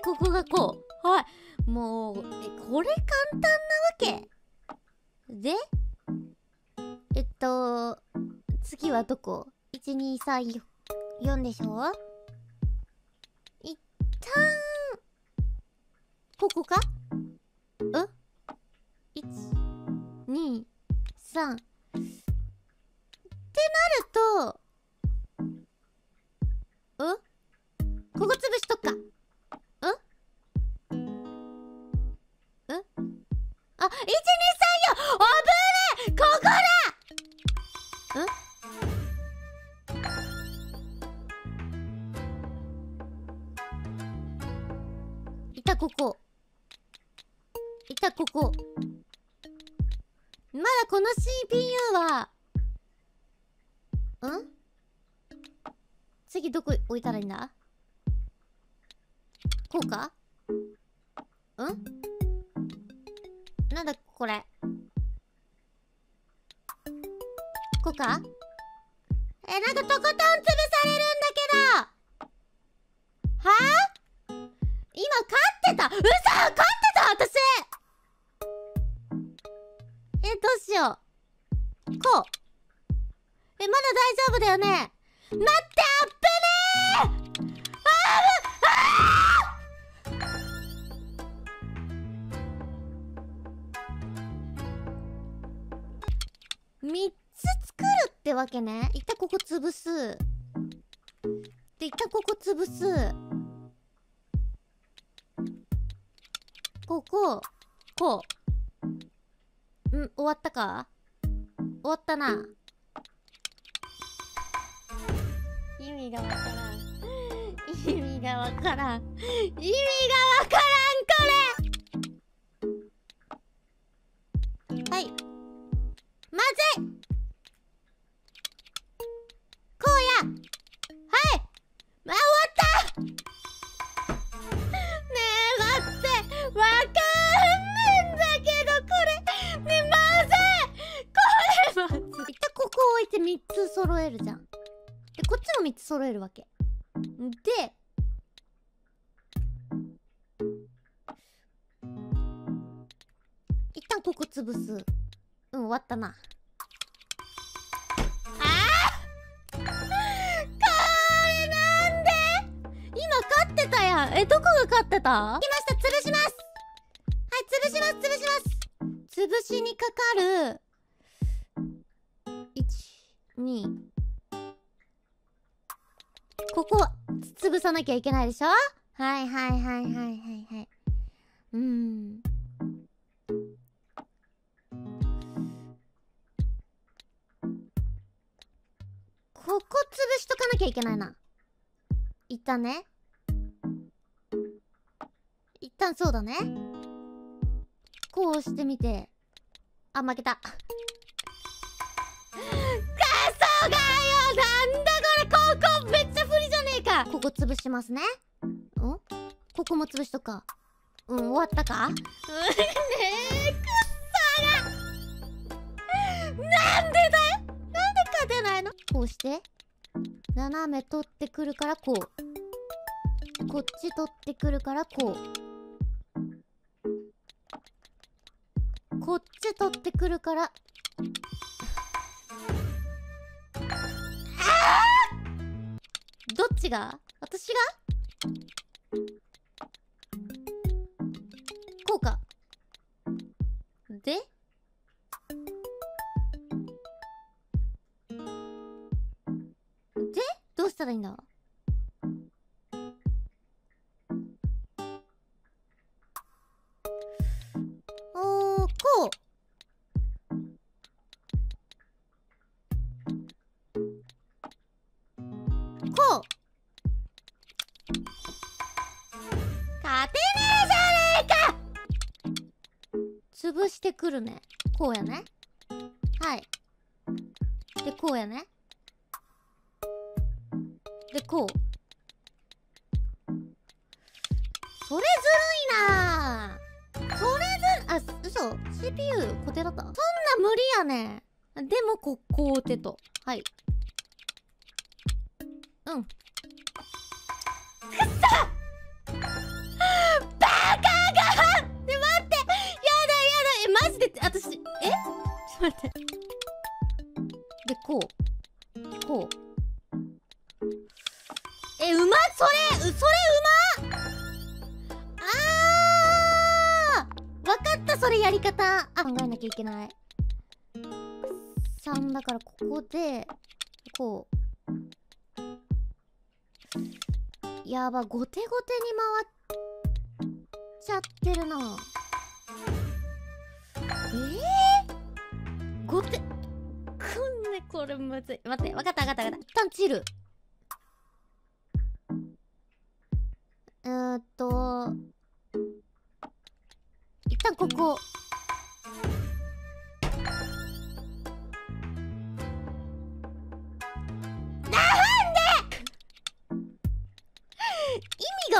でここがこう。はい。もう、これ簡単なわけ。で、次はどこ ?1、2、3、4 でしょ。一旦、ここか？うん？ 1、2、3。ってなると、うん？ここ潰しとっか。あ、1、2、3、4！ 危ねえ！ここだ！ん？いた、ここ。いた、ここ。まだこの CPU は、ん？次どこ置いたらいいんだ？こうか？ん？なんだこれ、こうか。なんかとことん潰されるんだけど。はぁ、今勝ってた。うそ、勝ってた私。どうしよう。こう。まだ大丈夫だよね。待って、あっぶねー。3つ作るってわけね。一旦ここ潰す。で、一旦ここ潰す。ここ、こう。ん、終わったか？終わったな。意味がわからん。意味がわからん。意味がわからん、これ！はい。まずい！こうや！はい！あ、終わった！ねえ、待って！わかんないんだけど、これ！ねえ、まずい！これまずい！一旦ここ置いて3つ揃えるじゃん。で、こっちも3つ揃えるわけ。で、一旦ここ潰す。うん、終わったな。ああ、これなんで今勝ってたやん。どこが勝ってた？来ました、潰します。はい、潰します、潰します。潰しにかかる。12。ここ、潰さなきゃいけないでしょ。はいはいはいはいはいはい。ここ潰しとかなきゃいけないな。一旦ね。一旦そうだね。こうしてみて。あ、負けた。クソがよ、なんだこれ。ここめっちゃ不利じゃねえか。ここ潰しますね。ん？ここも潰しとか。うん、終わったか？ねえ、クソが。なんでだよ、出ないの。こうして斜め取ってくるからこう、こっち取ってくるからこう、こっち取ってくるから。あー、どっちが？私がこうか。で、どうしたらいいんだ？こう。こう。勝てねえじゃねえか！潰してくるね。こうやね。はい。で、こうやね。で、こう。それずるいなぁ。それずる、あ、嘘。CPU 固定だった？そんな無理やねん。でも、ここを手と。はい。うん。くっそ！と待って。で、こう。こう。え、うまっ、それうまっ、あーわかった、それやり方。あ、考えなきゃいけない。3だから、ここで、こう。やば、後手後手に回っちゃってるな。後手くんね、これむずい。待って、わかった。一旦チル。一旦ここ。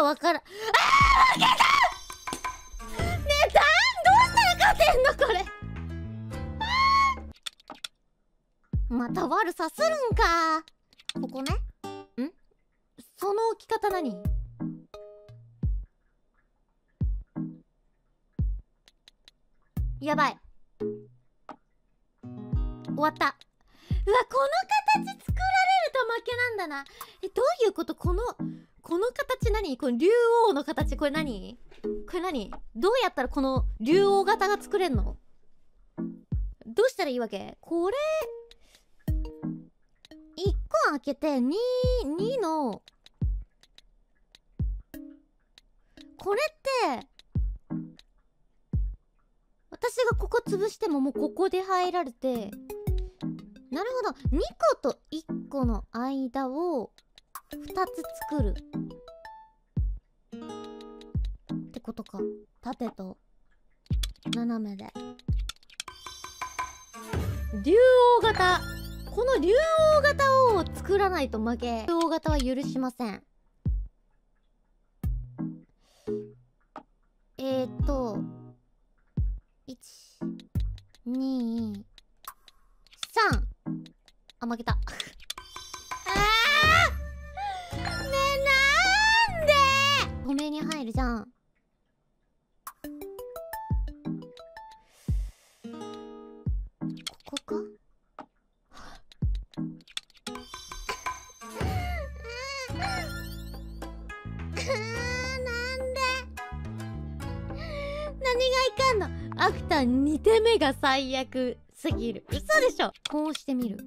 わからん。あー、負けた。ねえ、どうしたら勝てんのこれ。また悪さするんか。ここね。ん？その置き方何？やばい。終わった。うわ、この形作られると負けなんだな。え、どういうこと？この形何？この竜王の形、これ何？どうやったらこの竜王型が作れんの？どうしたらいいわけ？これ、1個開けて、2の、これって、私がここ潰してももうここで入られて、なるほど、2個と1個の間を、2つ作るってことか。縦と斜めで竜王型、この竜王型を作らないと負け。竜王型は許しません。123、あ、負けた。止めに入るじゃん。ここか。なんで、何がいかんの。アフター2手目が最悪すぎる。嘘でしょ。こうしてみる。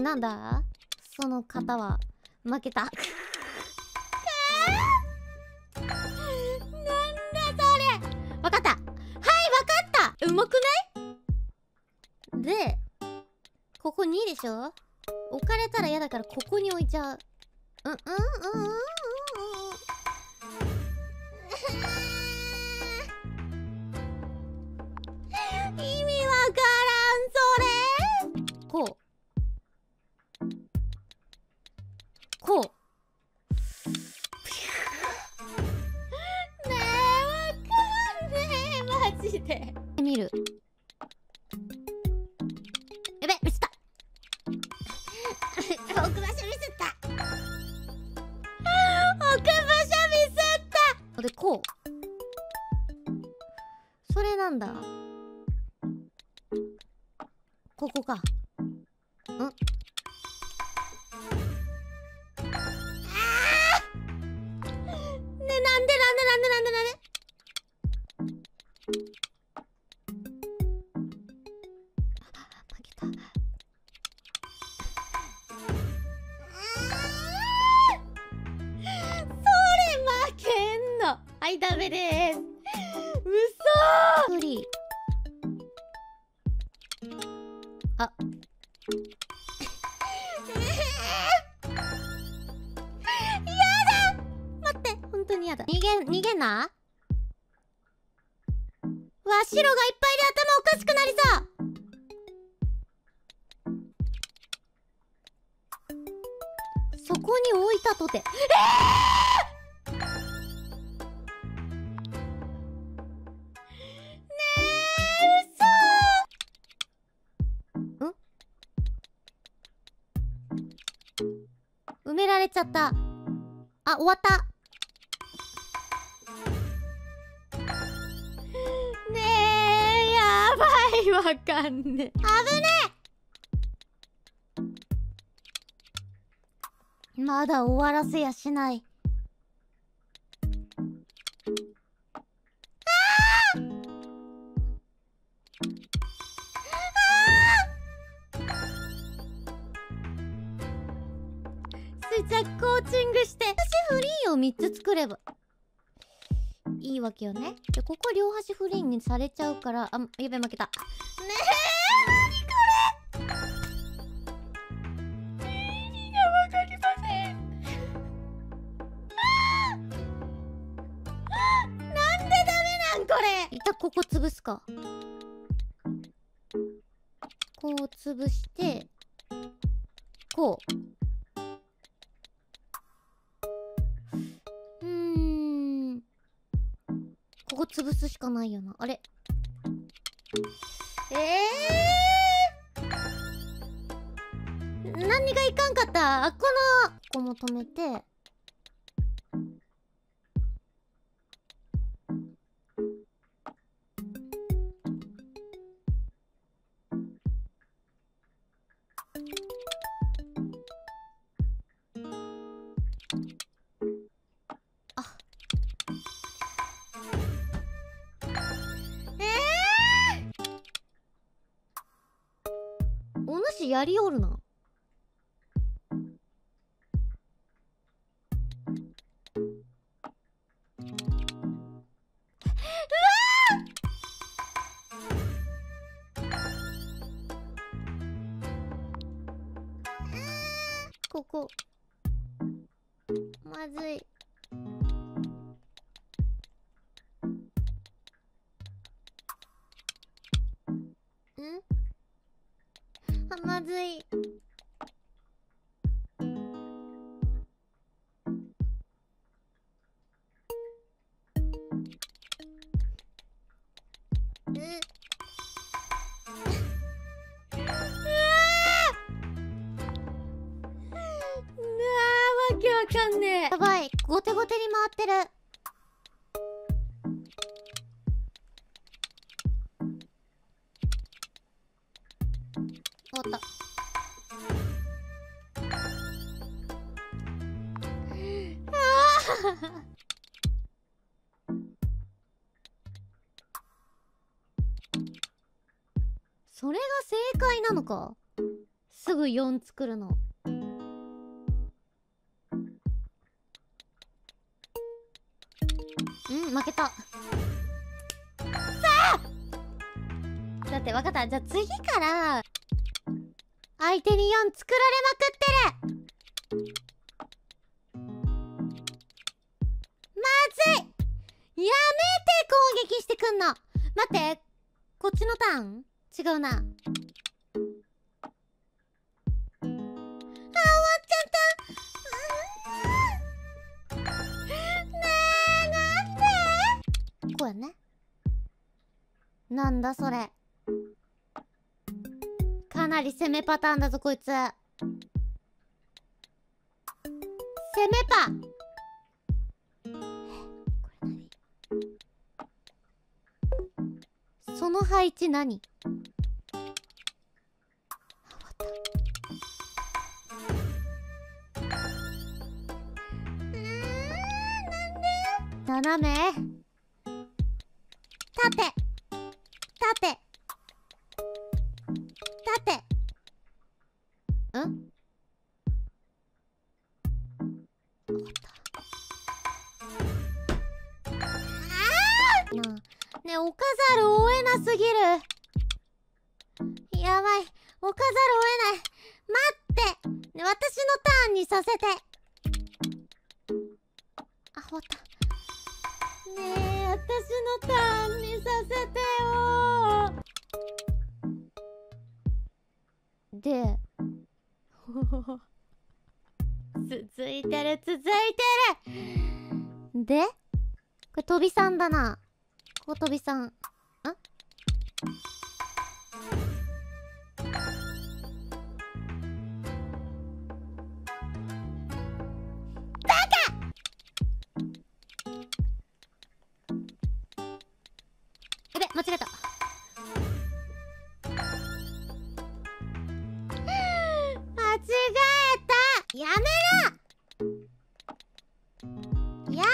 なんだその方は。負けた。わかった。はい、わかった。うまくない？で、ここ2でしょ？置かれたら嫌だからここに置いちゃう。意味わからん、それ。こう。こう。見る。やべ、ミスった。奥場所ミスった。で、こう。それなんだ。ここか。ん？ダメです。うそー。あ。やだ。待って、本当にやだ。逃げな。わ、白がいっぱいで頭おかしくなりそう。そこに置いたとて。埋められちゃった。あ、終わった。ねえ、やばいわ。わかんねえ。危ねえ。まだ終わらせやしない。じゃあコーチングして端フリーを3つ作ればいいわけよね。じゃあここ両端フリーにされちゃうから、あ、やべ負けたねえ。なにこれ、意味がわかりません。なんでダメなんこれ。一旦ここ潰すか。こう潰してこう。ここ潰すしかないよな。あれ、何がいかんかった。あ、このここも止めて、やりおるな。ここまずい。まずい。わけわかんねえ。やばい、ゴテゴテに回ってる。終わったあそれが正解なのか。すぐ4作るの。うん、負けた。さあ、だって分かった。じゃあ次から相手に4作られまくってる。まずい。やめて攻撃してくんの。待って、こっちのターン違うな。あ、終わっちゃった。ねえ、なんでこうやね。なんだそれ。かなり攻めパターンだぞこいつ。攻めパ。え、これ何？その配置何？あ、終わった。なんで？斜め。縦。縦。ん？分かった。なあ、ねえ、置かざるを得なすぎる。やばい、置かざるを得ない。待って、ね、私のターンにさせて。あ、終わった。ねえ、私のターンにさせてよ。で。続いてる続いてる。でこれ飛びさんだな。ここ飛びさん。ん、バカ。やべ、間違えた。やめろやめろ。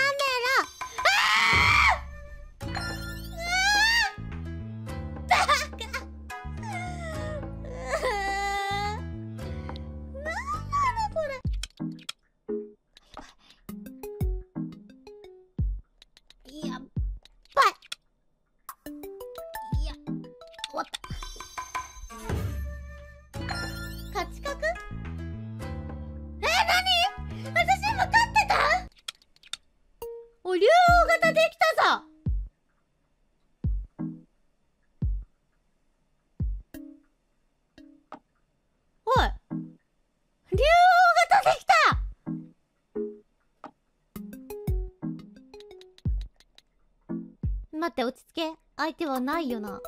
待って落ち着け、相手はないよな。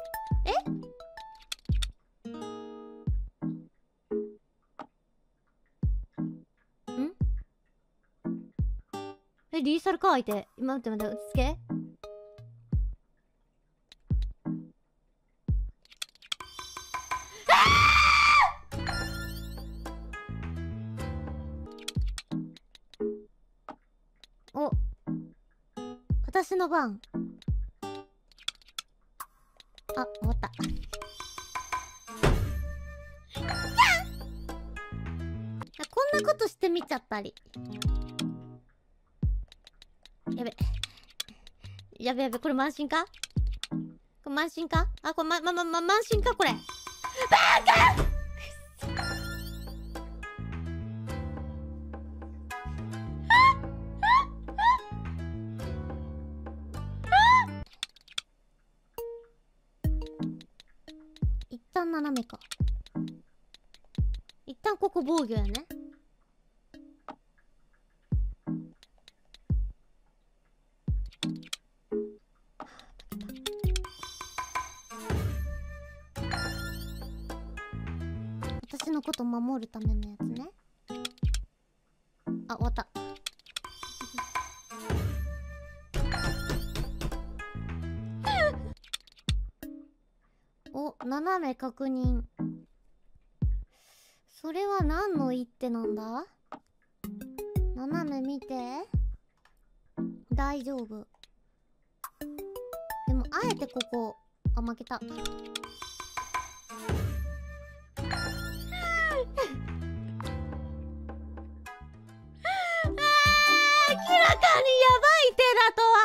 え？ん？え、リーサルか相手。待って待って落ち着け。お、私の番。あ、終わった。こんなことしてみちゃったり。やべ。やべやべ、これ慢心か？これ慢心か？あ、これ慢心かこれ。バカ！斜めか。一旦ここ防御やね。私のこと守るためのやつね。あ、終わった。斜め確認。それは何の一手なんだ？斜め見て。大丈夫。でもあえてここ、あ、負けた。明らかにやばい手だとは。